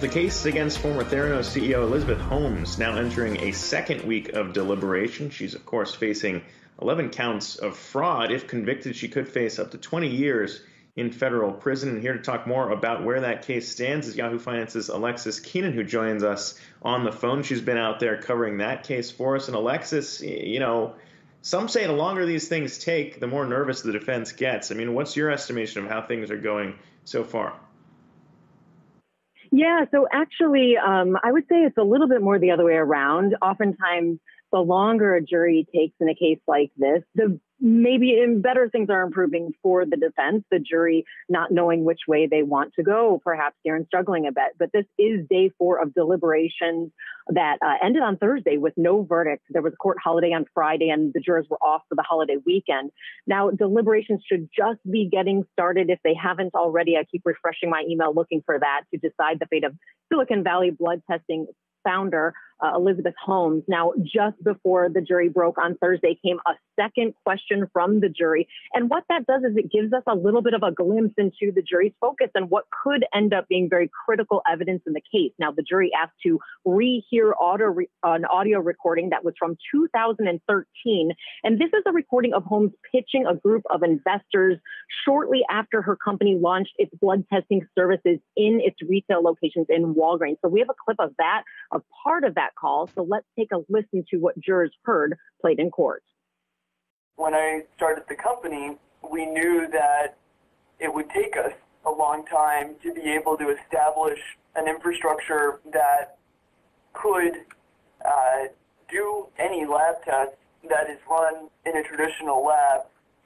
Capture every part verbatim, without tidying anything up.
The case against former Theranos C E O Elizabeth Holmes now entering a second week of deliberation. She's, of course, facing eleven counts of fraud. If convicted, she could face up to twenty years in federal prison. And here to talk more about where that case stands is Yahoo Finance's Alexis Keenan, who joins us on the phone. She's been out there covering that case for us. And Alexis, you know, some say the longer these things take, the more nervous the defense gets. I mean, what's your estimation of how things are going so far? Yeah, so actually, um, I would say it's a little bit more the other way around. Oftentimes, the longer a jury takes in a case like this, the maybe better things are improving for the defense, the jury not knowing which way they want to go. Perhaps they're struggling a bit. But this is day four of deliberations that uh, ended on Thursday with no verdict. There was a court holiday on Friday, and the jurors were off for the holiday weekend. Now, deliberations should just be getting started if they haven't already. I keep refreshing my email looking for that to decide the fate of Silicon Valley blood testing founder uh, Elizabeth Holmes. Now, just before the jury broke on Thursday came a second question from the jury. And what that does is it gives us a little bit of a glimpse into the jury's focus and what could end up being very critical evidence in the case. Now, the jury asked to rehear audio re- an audio recording that was from two thousand thirteen. And this is a recording of Holmes pitching a group of investors shortly after her company launched its blood testing services in its retail locations in Walgreens. So we have a clip of that, a part of that call. So let's take a listen to what jurors heard played in court. When I started the company, we knew that it would take us a long time to be able to establish an infrastructure that could uh, do any lab test that is run in a traditional lab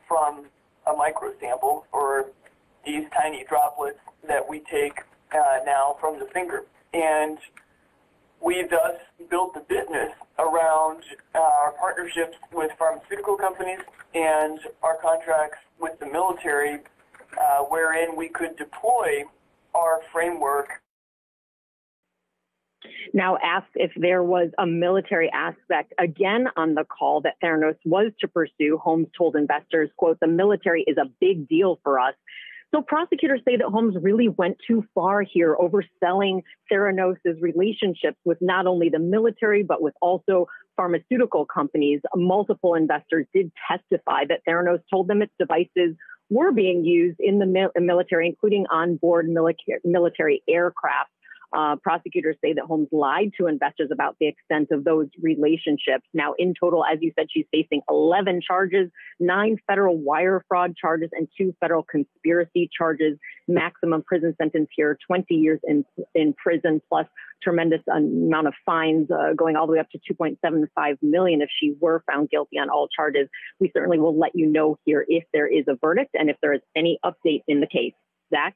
from a micro sample or these tiny droplets that we take uh, now from the finger. And we thus built the business around uh, our partnerships with pharmaceutical companies and our contracts with the military, uh, wherein we could deploy our framework. Now asked if there was a military aspect, again on the call, that Theranos was to pursue, Holmes told investors, quote, "The military is a big deal for us." So prosecutors say that Holmes really went too far here, overselling Theranos' relationships with not only the military, but with also pharmaceutical companies. Multiple investors did testify that Theranos told them its devices were being used in the military, including onboard military aircraft. Uh, prosecutors say that Holmes lied to investors about the extent of those relationships. Now, in total, as you said, she's facing eleven charges, nine federal wire fraud charges, and two federal conspiracy charges. Maximum prison sentence here, twenty years in in prison, plus tremendous amount of fines uh, going all the way up to two point seven five million dollars if she were found guilty on all charges. We certainly will let you know here if there is a verdict and if there is any update in the case. Zach?